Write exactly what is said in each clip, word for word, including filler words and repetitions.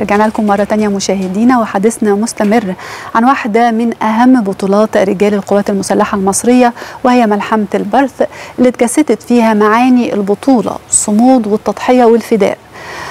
رجعنا لكم مرة تانية مشاهدينا، وحديثنا مستمر عن واحدة من أهم بطولات رجال القوات المسلحة المصرية وهي ملحمة البرث اللي تجسدت فيها معاني البطولة، الصمود والتضحية والفداء.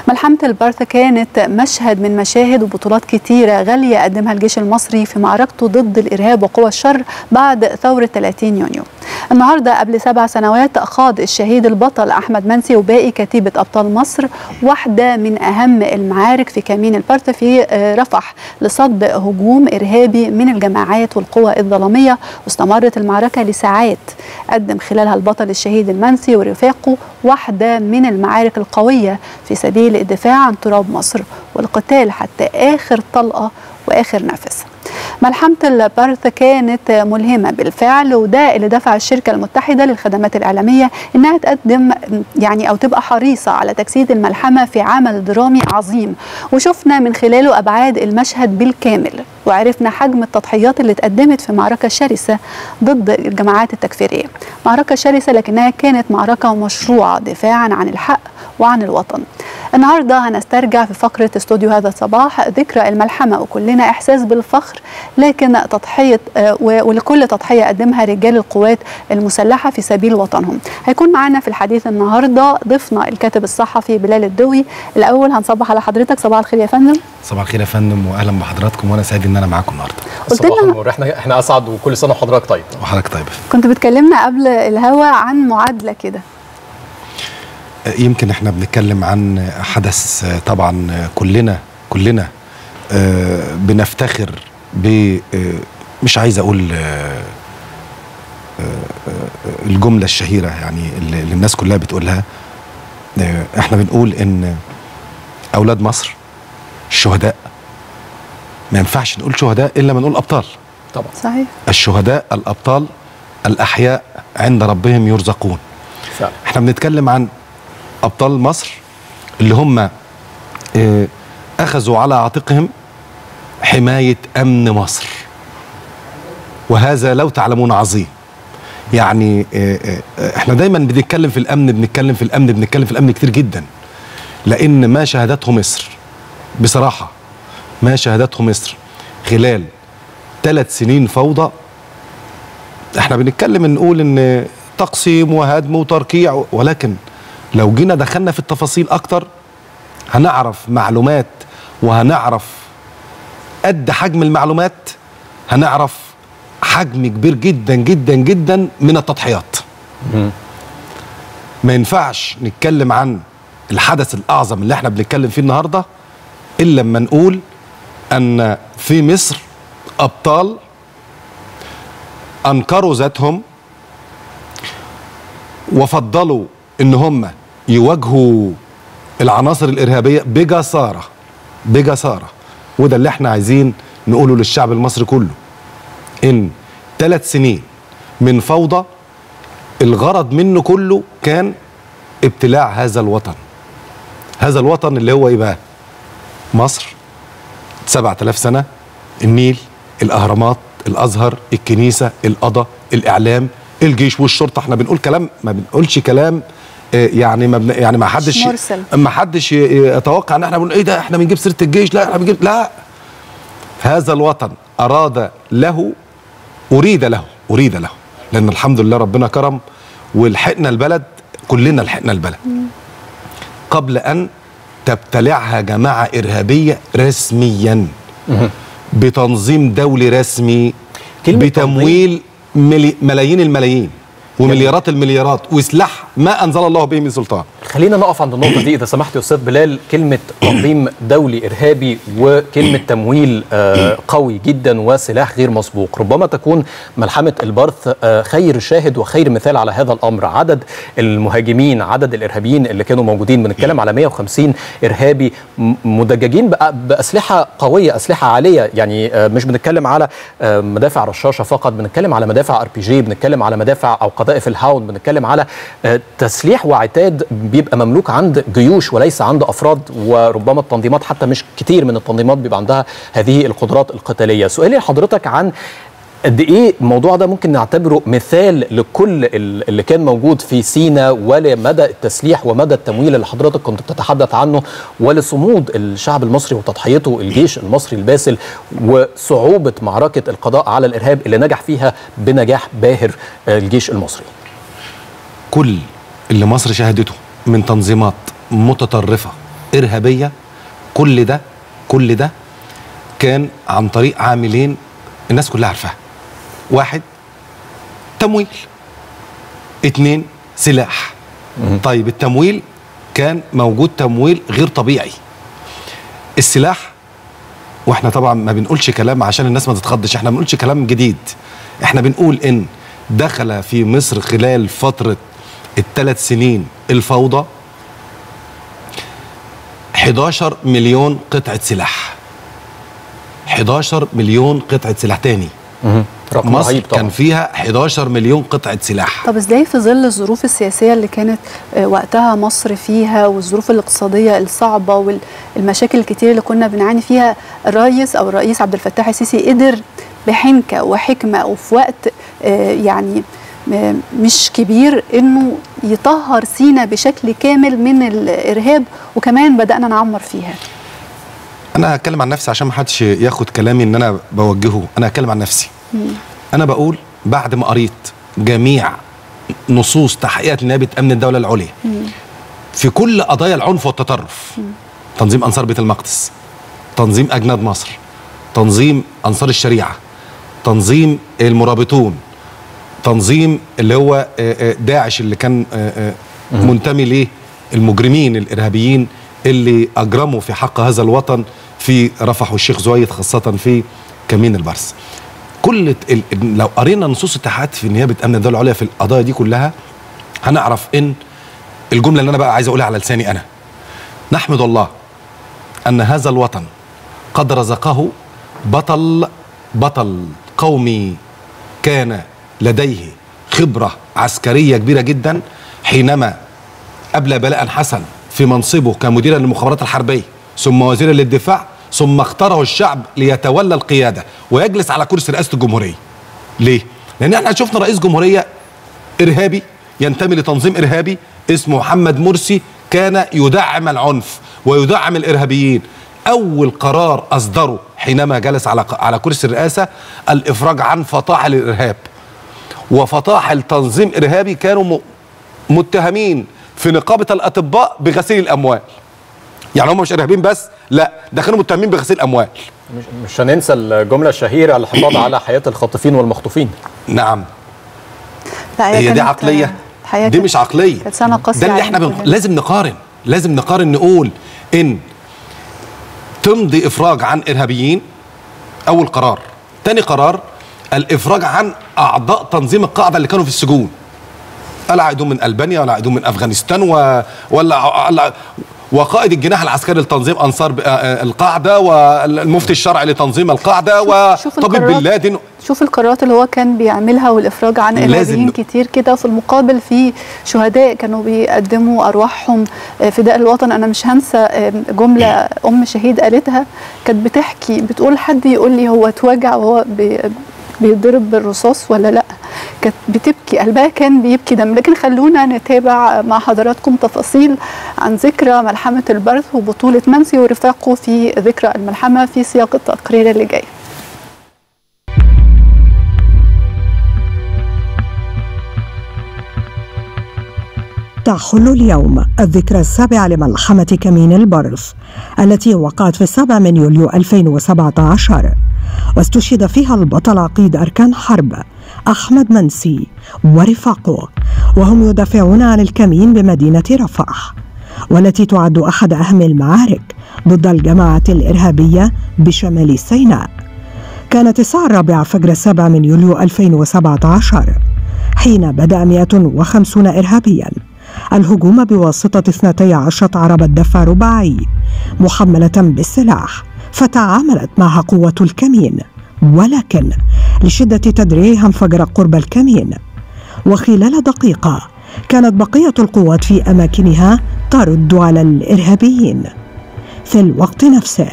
ملحمة البرث كانت مشهد من مشاهد وبطولات كتيرة غالية قدمها الجيش المصري في معركته ضد الإرهاب وقوى الشر بعد ثورة ثلاثين يونيو. النهاردة قبل سبع سنوات خاض الشهيد البطل أحمد منسي وباقي كتيبة أبطال مصر واحدة من أهم المعارك في كمين البرث في رفح لصد هجوم إرهابي من الجماعات والقوى الظلامية، واستمرت المعركة لساعات. قدم خلالها البطل الشهيد المنسي ورفاقه واحدة من المعارك القوية في سبيل الدفاع عن تراب مصر والقتال حتى آخر طلقة وآخر نفس. ملحمة البرث كانت ملهمة بالفعل، وده اللي دفع الشركة المتحدة للخدمات الإعلامية إنها تقدم يعني أو تبقى حريصة على تجسيد الملحمة في عمل درامي عظيم، وشفنا من خلاله أبعاد المشهد بالكامل وعرفنا حجم التضحيات اللي اتقدمت في معركة شرسة ضد الجماعات التكفيرية. معركة شرسة لكنها كانت معركة مشروعة دفاعا عن الحق وعن الوطن. النهاردة هنسترجع في فقرة استوديو هذا الصباح ذكرى الملحمة، وكلنا إحساس بالفخر لكن تضحية ولكل تضحية قدمها رجال القوات المسلحة في سبيل وطنهم. هيكون معنا في الحديث النهاردة ضيفنا الكاتب الصحفي بلال الدوي. الأول هنصبح على حضرتك. صباح الخير يا فندم. صباح الخير يا فندم وأهلا بحضراتكم، وأنا سعيد إن أنا معاكم النهاردة. قلت لنا إحنا إحنا أسعد، وكل سنة وحضرتك طيب. وحضرتك طيب. كنت بتكلمنا قبل الهوا عن معادلة كده. يمكن احنا بنتكلم عن حدث طبعا كلنا كلنا بنفتخر ب، مش عايز اقول الجمله الشهيره يعني اللي الناس كلها بتقولها، احنا بنقول ان اولاد مصر الشهداء، ما ينفعش نقول شهداء الا ما نقول ابطال. طبعا صحيح، الشهداء الابطال الاحياء عند ربهم يرزقون. فعلا احنا بنتكلم عن أبطال مصر اللي هم أخذوا على عاتقهم حماية أمن مصر، وهذا لو تعلمون عظيم. يعني احنا دايما بنتكلم في الأمن بنتكلم في الأمن بنتكلم في الأمن كتير جدا، لأن ما شهدته مصر بصراحة، ما شهدته مصر خلال ثلاث سنين فوضى. احنا بنتكلم نقول إن تقسيم وهدم وتركيع، ولكن لو جينا دخلنا في التفاصيل أكتر هنعرف معلومات، وهنعرف قد حجم المعلومات هنعرف حجم كبير جدا جدا جدا من التضحيات. ما ينفعش نتكلم عن الحدث الأعظم اللي احنا بنتكلم فيه النهاردة إلا لما نقول أن في مصر أبطال أنكروا ذاتهم وفضلوا إن هم يواجهوا العناصر الإرهابية بجسارة بجسارة. وده اللي احنا عايزين نقوله للشعب المصري كله، إن ثلاث سنين من فوضى الغرض منه كله كان ابتلاع هذا الوطن، هذا الوطن اللي هو إيه بقى؟ مصر سبعة آلاف سنة، النيل، الأهرامات، الأزهر، الكنيسة، القضاء، الإعلام، الجيش والشرطة. احنا بنقول كلام، ما بنقولش كلام يعني ما بن... يعني ما حدش ما حدش يتوقع ان احنا بنقول ايه ده احنا بنجيب سيره الجيش، لا احنا بنجيب، لا، هذا الوطن اراد له اريد له اريد له لان الحمد لله ربنا كرم ولحقنا البلد، كلنا لحقنا البلد قبل ان تبتلعها جماعه ارهابيه رسميا بتنظيم دولي رسمي بتمويل ملي... ملايين الملايين ومليارات المليارات وسلاح ما أنزل الله به من سلطان. خلينا نقف عند النقطة دي إذا سمحت يا أستاذ بلال. كلمة تنظيم دولي إرهابي وكلمة تمويل قوي جدا وسلاح غير مسبوق، ربما تكون ملحمة البرث خير شاهد وخير مثال على هذا الأمر. عدد المهاجمين، عدد الإرهابيين اللي كانوا موجودين، بنتكلم على مئة وخمسين إرهابي مدججين بأسلحة قوية، أسلحة عالية، يعني مش بنتكلم على مدافع رشاشة فقط، بنتكلم على مدافع ار بي جي، بنتكلم على مدافع أو قذائف الهاون، بنتكلم على تسليح وعتاد بيبقى مملوك عند جيوش وليس عند أفراد، وربما التنظيمات حتى مش كتير من التنظيمات بيبقى عندها هذه القدرات القتالية. سؤالي لحضرتك عن قد ايه الموضوع ده ممكن نعتبره مثال لكل اللي كان موجود في سيناء ولمدى التسليح ومدى التمويل اللي حضرتك كنت بتتحدث عنه، ولصمود الشعب المصري وتضحيته الجيش المصري الباسل وصعوبة معركة القضاء على الإرهاب اللي نجح فيها بنجاح باهر الجيش المصري؟ كل اللي مصر شهدته من تنظيمات متطرفة إرهابية، كل ده كل ده كان عن طريق عاملين الناس كلها عارفاها. واحد تمويل، اتنين سلاح. طيب التمويل كان موجود، تمويل غير طبيعي. السلاح، واحنا طبعا ما بنقولش كلام عشان الناس ما تتخضش، احنا ما بنقولش كلام جديد، احنا بنقول ان دخل في مصر خلال فترة الثلاث سنين الفوضى احد عشر مليون قطعة سلاح. احد عشر مليون قطعة سلاح. تاني رقم مصر كان فيها احد عشر مليون قطعة سلاح. طب ازاي في ظل الظروف السياسية اللي كانت وقتها مصر فيها والظروف الاقتصادية الصعبة والمشاكل الكتير اللي كنا بنعاني فيها، الرئيس أو الرئيس عبد الفتاح السيسي قدر بحنكة وحكمة وفي وقت يعني مش كبير انه يطهر سيناء بشكل كامل من الإرهاب، وكمان بدأنا نعمر فيها؟ انا هتكلم عن نفسي عشان ما حدش ياخد كلامي ان انا بوجهه، انا هتكلم عن نفسي. انا بقول بعد ما قريت جميع نصوص تحقيقات نيابه امن الدوله العليا في كل قضايا العنف والتطرف، تنظيم انصار بيت المقدس، تنظيم اجناد مصر، تنظيم انصار الشريعه، تنظيم المرابطون، تنظيم اللي هو داعش اللي كان منتمي ليه، المجرمين الارهابيين اللي اجرموا في حق هذا الوطن في رفح والشيخ زويد، خاصه في كمين البرث. كل ال... لو قرينا نصوص التحقيقات في نيابه امن الدوله العليا في القضايا دي كلها هنعرف ان الجمله اللي انا بقى عايز اقولها على لساني انا، نحمد الله ان هذا الوطن قد رزقه بطل بطل قومي كان لديه خبره عسكريه كبيره جدا حينما قبل بلاء حسن في منصبه كمديرا للمخابرات الحربيه ثم وزيرا للدفاع، ثم اختاره الشعب ليتولى القياده ويجلس على كرسي رئاسه الجمهوريه. ليه؟ لان احنا شفنا رئيس جمهوريه ارهابي ينتمي لتنظيم ارهابي اسمه محمد مرسي كان يدعم العنف ويدعم الارهابيين. اول قرار اصدره حينما جلس على على كرسي الرئاسه الافراج عن فطاحل الارهاب وفطاحل تنظيم ارهابي كانوا متهمين في نقابة الأطباء بغسيل الأموال. يعني هم مش إرهابيين بس، لا ده كانوا متهمين بغسيل الأموال. مش هننسى الجملة الشهيرة الحفاظ على حياة الخاطفين والمخطوفين. نعم. هي دي عقلية، دي مش عقلية. ده اللي احنا بنق... لازم نقارن، لازم نقارن، نقول إن تمضي إفراج عن إرهابيين أول قرار. تاني قرار الإفراج عن أعضاء تنظيم القاعدة اللي كانوا في السجون. لا عائدون من ألبانيا ولا عائدون من أفغانستان و... ولا وقائد الجناح العسكري لتنظيم أنصار ب... القاعدة والمفتي الشرعي لتنظيم القاعدة وطبيب بن لادن. شوف القرارات اللي هو كان بيعملها والإفراج عن إرهابيين كتير كده، وفي المقابل في شهداء كانوا بيقدموا أرواحهم فداء الوطن. أنا مش هنسى جملة أم شهيد قالتها، كانت بتحكي بتقول حد يقول لي هو اتوجع وهو بي... بيضرب بالرصاص ولا لأ، كانت بتبكي، قلبها كان بيبكي دم. لكن خلونا نتابع مع حضراتكم تفاصيل عن ذكرى ملحمة البرث وبطولة منسي ورفاقه في ذكرى الملحمة في سياق التقرير اللي جاي. تحل اليوم الذكرى السابعة لملحمة كمين البرث التي وقعت في السابع من يوليو ألفين وسبعة عشر، واستشهد فيها البطل عقيد أركان حرب احمد منسي ورفاقه وهم يدافعون عن الكمين بمدينة رفح، والتي تعد احد اهم المعارك ضد الجماعة الإرهابية بشمال سيناء. كانت الساعة الرابعة فجر السابع من يوليو ألفين وسبعة عشر حين بدأ مئة وخمسين إرهابيا الهجوم بواسطة اثنتي عشرة عربة دفع رباعي محملة بالسلاح، فتعاملت معها قوة الكمين، ولكن لشدة تدريعها انفجرت قرب الكمين، وخلال دقيقة كانت بقية القوات في أماكنها ترد على الإرهابيين. في الوقت نفسه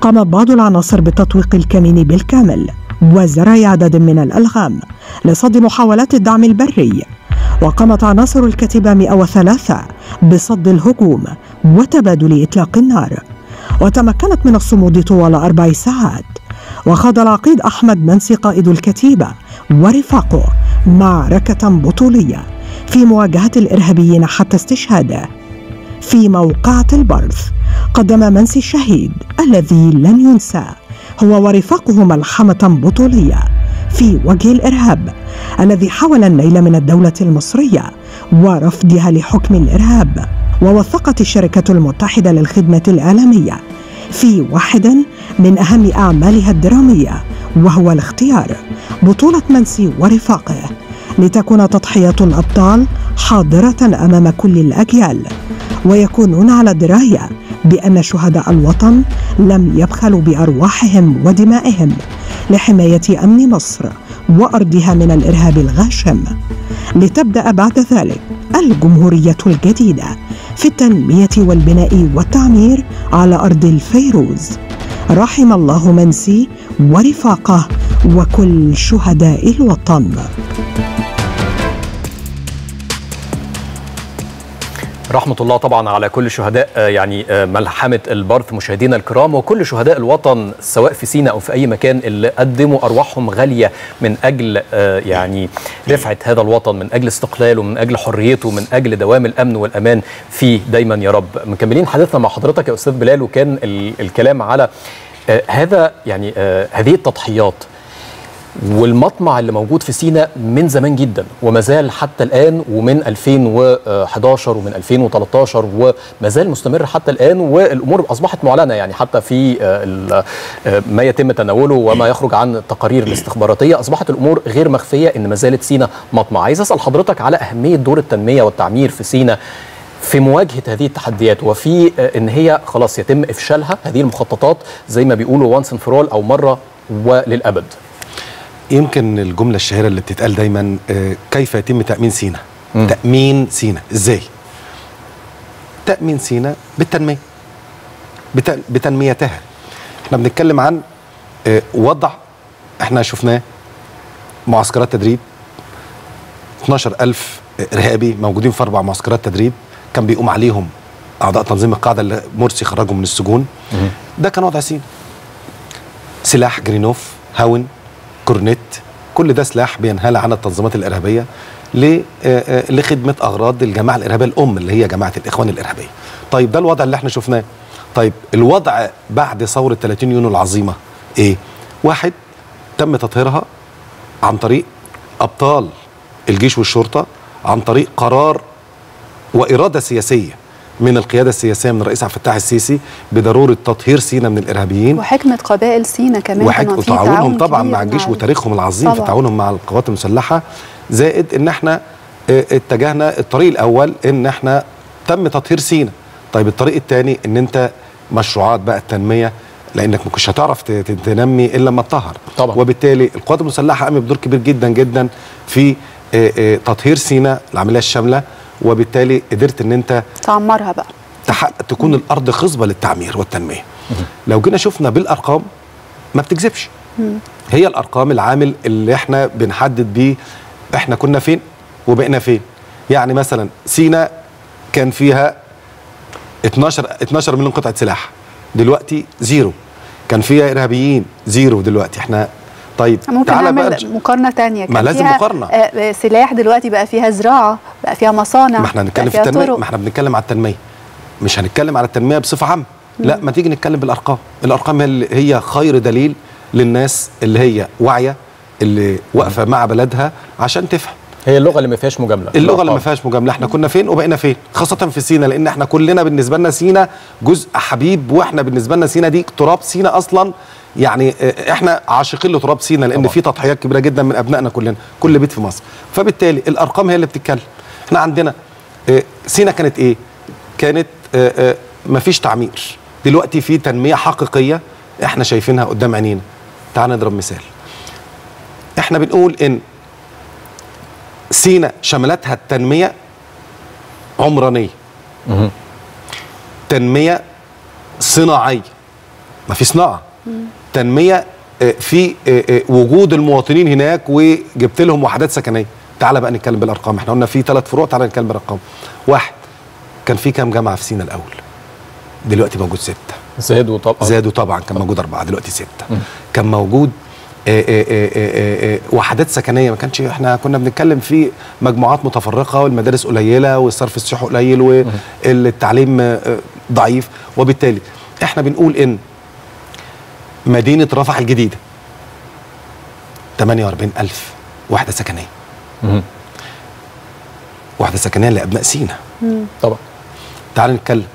قامت بعض العناصر بتطويق الكمين بالكامل وزرع عدد من الألغام لصد محاولات الدعم البري. وقامت عناصر الكتيبة مئة وثلاثة بصد الهجوم وتبادل إطلاق النار، وتمكنت من الصمود طوال أربع ساعات. وخاض العقيد احمد منسي قائد الكتيبة ورفاقه معركة بطولية في مواجهة الإرهابيين حتى استشهاده. في موقعة البرث قدم منسي الشهيد الذي لن ينسى هو ورفاقه ملحمة بطولية في وجه الإرهاب الذي حاول النيل من الدولة المصرية ورفضها لحكم الإرهاب. ووثقت الشركة المتحدة للخدمات الإعلامية في واحد من أهم أعمالها الدرامية وهو الاختيار بطولة منسي ورفاقه، لتكون تضحيات الأبطال حاضرة أمام كل الأجيال، ويكونون على دراية بأن شهداء الوطن لم يبخلوا بأرواحهم ودمائهم لحماية أمن مصر وأرضها من الإرهاب الغاشم. لتبدأ بعد ذلك الجمهورية الجديدة في التنمية والبناء والتعمير على أرض الفيروز. رحم الله منسي ورفاقه وكل شهداء الوطن. رحمة الله طبعا على كل شهداء يعني ملحمة البرث. مشاهدينا الكرام، وكل شهداء الوطن سواء في سيناء أو في أي مكان اللي قدموا أرواحهم غالية من أجل يعني رفعة هذا الوطن، من أجل استقلاله، من أجل حريته، من أجل دوام الأمن والأمان فيه دايما يا رب. مكملين حديثنا مع حضرتك يا أستاذ بلال، وكان الكلام على هذا يعني هذه التضحيات والمطمع اللي موجود في سيناء من زمان جدا وما زال حتى الآن، ومن ألفين وأحد عشر ومن ألفين وثلاثة عشر وما زال مستمر حتى الآن، والأمور أصبحت معلنة يعني حتى في ما يتم تناوله وما يخرج عن التقارير الاستخباراتية أصبحت الأمور غير مخفية إن ما زالت سيناء مطمع. عايز أسأل حضرتك على أهمية دور التنمية والتعمير في سيناء في مواجهة هذه التحديات، وفي إن هي خلاص يتم إفشالها هذه المخططات زي ما بيقولوا وانس اند فور اول، أو مرة وللأبد. يمكن الجملة الشهيرة اللي بتتقال دايما كيف يتم تأمين سيناء؟ تأمين سيناء ازاي؟ تأمين سيناء بالتنمية، بتنميتها. احنا بنتكلم عن وضع احنا شفناه، معسكرات تدريب اتناشر ألف إرهابي موجودين في أربع معسكرات تدريب كان بيقوم عليهم أعضاء تنظيم القاعدة اللي مرسي خرجهم من السجون. مم. ده كان وضع سيناء، سلاح جرينوف، هاون، كورنيت، كل ده سلاح بينهال عن التنظيمات الارهابيه لخدمه اغراض الجماعه الارهابيه الام اللي هي جماعه الاخوان الارهابيه. طيب ده الوضع اللي احنا شفناه. طيب الوضع بعد ثوره ثلاثين يونيو العظيمه ايه؟ واحد، تم تطهيرها عن طريق ابطال الجيش والشرطه، عن طريق قرار واراده سياسيه من القيادة السياسية من الرئيس عبد الفتاح السيسي بضرورة تطهير سيناء من الإرهابيين، وحكمة قبائل سيناء كمان، وحكمة وتعاونهم طبعا مع الجيش وتاريخهم العظيم طبعا في تعاونهم مع القوات المسلحة. زائد ان احنا اتجهنا الطريق الأول ان احنا تم تطهير سيناء. طيب الطريق الثاني ان انت مشروعات بقى التنمية، لانك ما كنتش هتعرف تنمي الا لما تطهر طبعا. وبالتالي القوات المسلحة قامت بدور كبير جدا جدا في تطهير سيناء، العملية الشاملة، وبالتالي قدرت ان انت تعمرها بقى، تحقق تكون الارض خصبه للتعمير والتنميه. مم. لو جينا شفنا بالارقام ما بتكذبش، هي الارقام العامل اللي احنا بنحدد بيه احنا كنا فين وبقينا فين. يعني مثلا سيناء كان فيها اتناشر مليون قطعه سلاح، دلوقتي زيرو. كان فيها ارهابيين زيرو، دلوقتي احنا طيب ممكن نعمل مقارنة تانية. ما لازم مقارنة. آه سلاح دلوقتي بقى فيها زراعة، بقى فيها مصانع، ما احنا هنتكلم في التنمية، ما احنا بنتكلم على التنمية، مش هنتكلم على التنمية بصفة عامة، لا ما تيجي نتكلم بالأرقام. الأرقام هي خير دليل للناس اللي هي واعية، اللي واقفة مع بلدها عشان تفهم. هي اللغة اللي ما فيهاش مجاملة، اللغة اللي ما فيهاش مجاملة، احنا كنا فين وبقينا فين، خاصة في سيناء، لأن احنا كلنا بالنسبة لنا سيناء جزء حبيب، واحنا بالنسبة لنا سيناء دي تراب سيناء أصلاً، يعني احنا عاشقين لتراب سيناء لان في تضحيات كبيره جدا من ابنائنا كلنا، كل بيت في مصر. فبالتالي الارقام هي اللي بتتكلم. احنا عندنا سيناء كانت ايه؟ كانت مفيش تعمير، دلوقتي في تنميه حقيقيه احنا شايفينها قدام عينينا. تعال نضرب مثال. احنا بنقول ان سيناء شملتها التنميه عمرانيه، تنميه صناعيه، ما في صناعه، تنمية في وجود المواطنين هناك وجبت لهم وحدات سكنيه. تعالى بقى نتكلم بالارقام، احنا قلنا في ثلاث فروع، تعالى نتكلم بالارقام. واحد، كان في كام جامعه في سينا الاول؟ دلوقتي موجود سته. زادوا طبعا زادوا طبعا كان موجود اربعه، دلوقتي سته. م. كان موجود آآ آآ آآ وحدات سكنيه، ما كانش احنا كنا بنتكلم في مجموعات متفرقه والمدارس قليله والصرف الصحي قليل والتعليم ضعيف، وبالتالي احنا بنقول ان مدينه رفح الجديده ثمانية وأربعين ألف وحده سكنيه. امم وحده سكنيه لابناء سينا طبعا. تعال نتكلم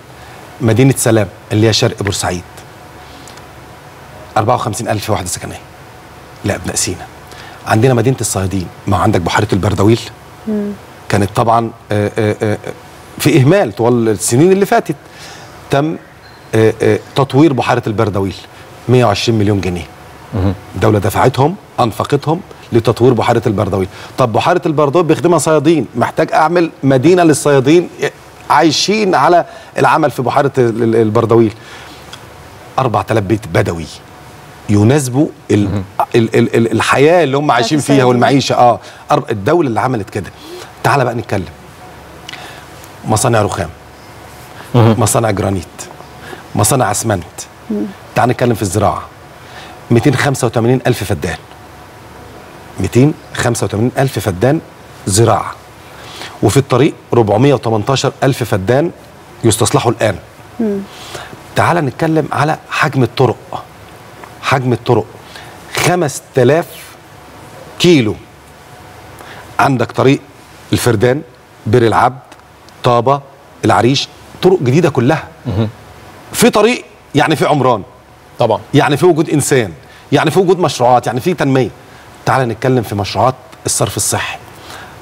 مدينه سلام اللي هي شرق بورسعيد، أربعة وخمسين ألف وحده سكنيه لابناء سينا. عندنا مدينه الصيادين، ما عندك بحيره البردويل مم. كانت طبعا آآ آآ في اهمال طوال السنين اللي فاتت، تم آآ آآ تطوير بحيره البردويل مئة وعشرين مليون جنيه. مم. الدوله دفعتهم، انفقتهم لتطوير بحيره البردويل. طب بحيره البردويل بيخدمها صيادين، محتاج اعمل مدينه للصيادين عايشين على العمل في بحيره البردويل. أربعة آلاف بيت بدوي يناسبوا ال ال ال الحياه اللي هم عايشين فيها والمعيشه. اه الدوله اللي عملت كده. تعال بقى نتكلم مصانع رخام، مصانع جرانيت، مصانع اسمنت. تعال نتكلم في الزراعه، مئتين وخمسة وثمانين ألف فدان، مئتين وخمسة وثمانين ألف فدان زراعه، وفي الطريق أربعمئة وثمانية عشر ألف فدان يستصلحوا الان. تعال نتكلم على حجم الطرق، حجم الطرق خمسة آلاف كيلو. عندك طريق الفردان، بير العبد، طابة، العريش، طرق جديدة كلها. في طريق يعني في عمران طبعا، يعني في وجود إنسان، يعني في وجود مشروعات، يعني في تنمية. تعال نتكلم في مشروعات الصرف الصحي،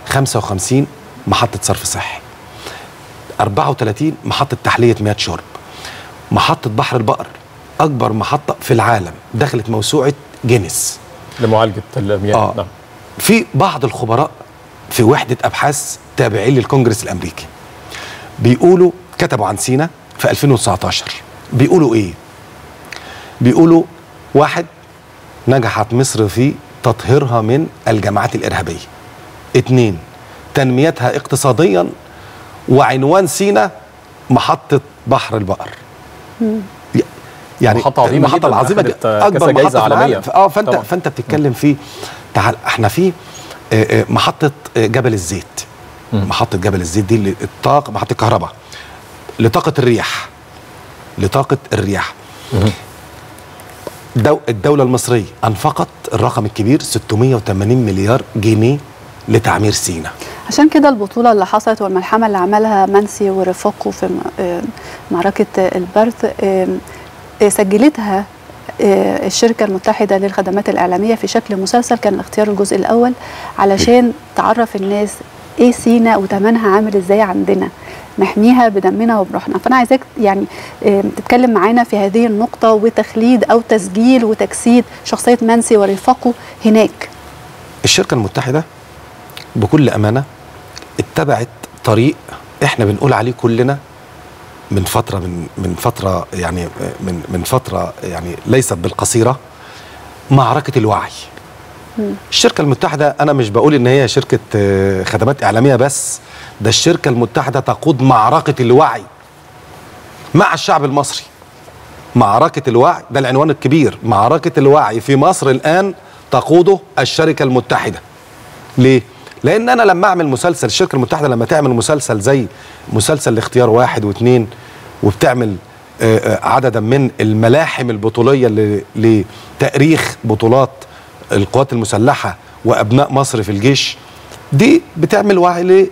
خمسة وخمسين محطة صرف صحي، أربعة وثلاثين محطة تحلية مياه شرب، محطة بحر البقر أكبر محطة في العالم دخلت موسوعة جينيس لمعالجة المياه. آه. نعم. في بعض الخبراء في وحدة أبحاث تابعين للكونجرس الأمريكي بيقولوا، كتبوا عن سينا في ألفين وتسعة عشر، بيقولوا إيه؟ بيقولوا واحد، نجحت مصر في تطهيرها من الجماعات الإرهابية. اتنين، تنميتها اقتصاديا، وعنوان سينا محطة بحر البقر. مم. يعني محطة عظيمة، المحطة العظيمة أكبر محطة عالمية. اه فأنت طبعا. فأنت بتتكلم في، تعال احنا في محطة جبل الزيت. مم. محطة جبل الزيت دي للطاقة، محطة الكهرباء لطاقة الرياح، لطاقة الرياح. دو الدولة المصرية أنفقت الرقم الكبير ستمئة وثمانين مليار جنيه لتعمير سينا. عشان كده البطولة اللي حصلت والملحمة اللي عملها منسي ورفاقه في معركة البرث سجلتها الشركة المتحدة للخدمات الإعلامية في شكل مسلسل، كان الاختيار الجزء الأول، علشان تعرف الناس إيه سينا وتمنها عامل إزاي عندنا، نحميها بدمنا وبروحنا. فأنا عايزاك يعني تتكلم معانا في هذه النقطة، وتخليد أو تسجيل وتجسيد شخصية منسي ورفاقه هناك. الشركة المتحدة بكل أمانة اتبعت طريق إحنا بنقول عليه كلنا من فترة من من فترة يعني من من فترة يعني ليست بالقصيرة، معركة الوعي. م. الشركة المتحدة، أنا مش بقول إن هي شركة خدمات إعلامية بس، ده الشركة المتحدة تقود معركة الوعي مع الشعب المصري. معركة الوعي ده العنوان الكبير، معركة الوعي في مصر الآن تقوده الشركة المتحدة. ليه؟ لأن أنا لما أعمل مسلسل، الشركة المتحدة لما تعمل مسلسل زي مسلسل الاختيار واحد واثنين، وبتعمل عددا من الملاحم البطولية لتأريخ بطولات القوات المسلحة وأبناء مصر في الجيش، دي بتعمل وعي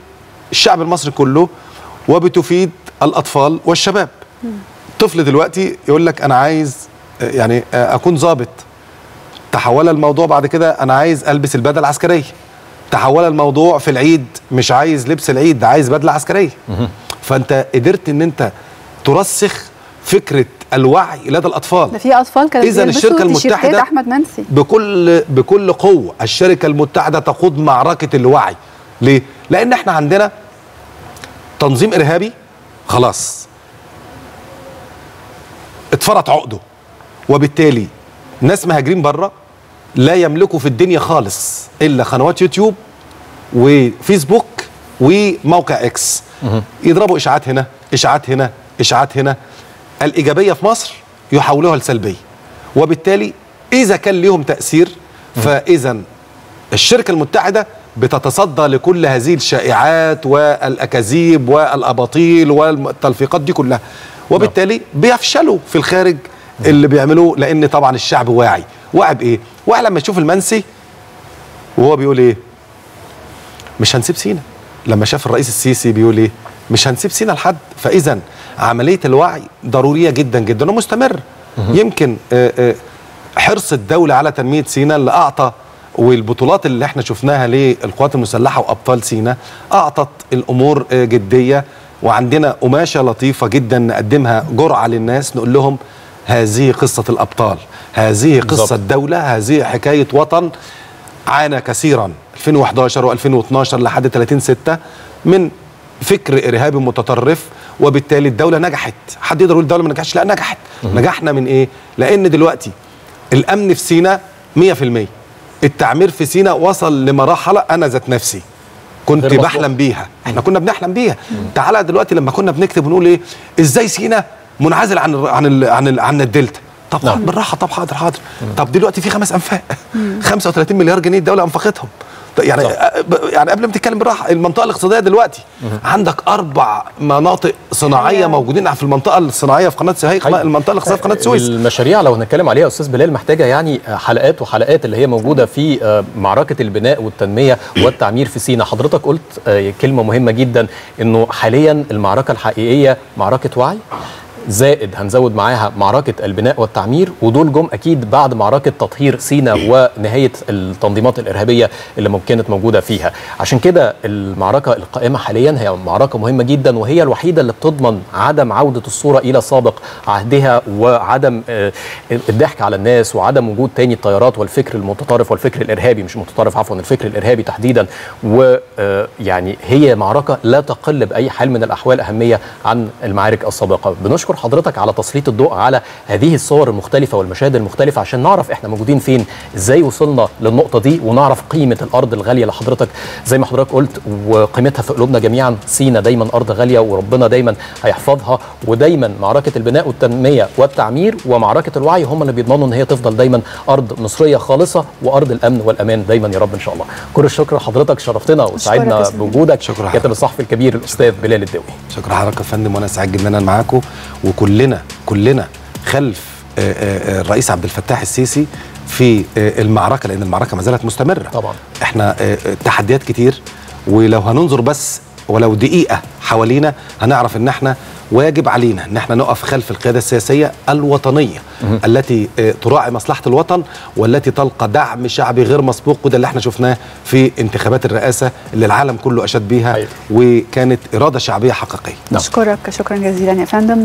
للشعب المصري كله وبتفيد الأطفال والشباب. طفل دلوقتي يقول لك أنا عايز يعني أكون ضابط، تحول الموضوع بعد كده أنا عايز ألبس البدلة العسكرية، تحول الموضوع في العيد مش عايز لبس العيد، ده عايز بدله عسكريه. فانت قدرت ان انت ترسخ فكره الوعي لدى الاطفال. ده في اطفال كانوا بيلبسوا تيشيرتات احمد منسي. اذا الشركه المتحده بكل بكل قوه، الشركه المتحده تقود معركه الوعي. ليه؟ لان احنا عندنا تنظيم ارهابي خلاص اتفرط عقده، وبالتالي ناس مهاجرين بره لا يملكوا في الدنيا خالص إلا قنوات يوتيوب وفيسبوك وموقع إكس. يضربوا إشاعات هنا إشاعات هنا إشاعات هنا، الإيجابية في مصر يحولوها لسلبية، وبالتالي إذا كان ليهم تأثير فإذا الشركة المتحدة بتتصدى لكل هذه الشائعات والأكاذيب والأباطيل والتلفيقات دي كلها، وبالتالي بيفشلوا في الخارج اللي بيعملوه، لأن طبعا الشعب واعي. واعي بإيه؟ واعي لما يشوف المنسي وهو بيقول إيه؟ مش هنسيب سينا. لما شاف الرئيس السيسي بيقول إيه؟ مش هنسيب سينا لحد. فإذا عملية الوعي ضرورية جدا جدا ومستمر. يمكن حرص الدولة على تنمية سينا اللي أعطى، والبطولات اللي احنا شفناها للقوات المسلحة وأبطال سينا أعطت الأمور جدية، وعندنا قماشة لطيفة جدا نقدمها جرعة للناس، نقول لهم هذه قصة الأبطال، هذه قصة الدولة، هذه حكاية وطن عانى كثيرا ألفين وأحد عشر وألفين واثناشر لحد ثلاثين ستة من فكر إرهابي متطرف، وبالتالي الدولة نجحت. حد يقدر يقول الدولة ما نجحتش؟ لا نجحت. نجحنا من إيه؟ لأن دلوقتي الأمن في سينا مية في المية، التعمير في سينا وصل لمرحلة أنا ذات نفسي كنت بحلم بيها، احنا كنا بنحلم بيها. تعالى دلوقتي لما كنا بنكتب ونقول إيه؟ إزاي سينا منعزل عن ال عن ال عن ال عن الدلتا؟ طب نعم. بالراحه، طب حاضر حاضر. مم. طب دلوقتي في خمس انفاق خمسة وثلاثين مليار جنيه الدوله انفقتهم، يعني يعني قبل ما تتكلم بالراحه. المنطقه الاقتصاديه دلوقتي مم. عندك اربع مناطق صناعيه موجودين في المنطقه الصناعيه في قناه سويس، المنطقه الاقتصاديه في قناه سويس. المشاريع لو هنتكلم عليها يا استاذ بلال محتاجه يعني حلقات وحلقات، اللي هي موجوده في معركه البناء والتنميه والتعمير في سينا. حضرتك قلت كلمه مهمه جدا، انه حاليا المعركه الحقيقيه معركه وعي، زائد هنزود معاها معركة البناء والتعمير، ودول جم أكيد بعد معركة تطهير سينا ونهاية التنظيمات الإرهابية اللي ممكنت موجودة فيها. عشان كده المعركة القائمة حاليا هي معركة مهمة جدا، وهي الوحيدة اللي بتضمن عدم عودة الصورة إلى سابق عهدها، وعدم الضحك على الناس، وعدم وجود تاني التيارات والفكر المتطرف والفكر الإرهابي، مش متطرف عفوا، الفكر الإرهابي تحديدا. ويعني هي معركة لا تقل بأي حال من الأحوال أهمية عن المعارك السابقة. بنشكر حضرتك على تسليط الضوء على هذه الصور المختلفة والمشاهد المختلفة، عشان نعرف احنا موجودين فين، ازاي وصلنا للنقطة دي، ونعرف قيمة الأرض الغالية لحضرتك زي ما حضرتك قلت وقيمتها في قلوبنا جميعا. سينا دايما أرض غالية، وربنا دايما هيحفظها، ودايما معركة البناء والتنمية والتعمير ومعركة الوعي هم اللي بيضمنوا ان هي تفضل دايما أرض مصرية خالصة، وأرض الأمن والأمان دايما يا رب ان شاء الله. كل الشكر لحضرتك، شرفتنا وسعدنا بوجودك. كاتب الصحفي الكبير الأستاذ بلال الدوي. شكرا حضرتك يا فندم، وانا سعيد جدا معاكم. وكلنا كلنا خلف الرئيس عبد الفتاح السيسي في المعركة، لأن المعركة ما زالت مستمرة طبعا. احنا تحديات كتير، ولو هننظر بس ولو دقيقة حوالينا هنعرف ان احنا واجب علينا ان احنا نقف خلف القيادة السياسية الوطنية التي تراعي مصلحة الوطن، والتي تلقى دعم شعبي غير مسبوق، وده اللي احنا شفناه في انتخابات الرئاسة اللي العالم كله أشاد بيها، وكانت إرادة شعبية حقيقية. نشكرك شكرا جزيلا يا فندم.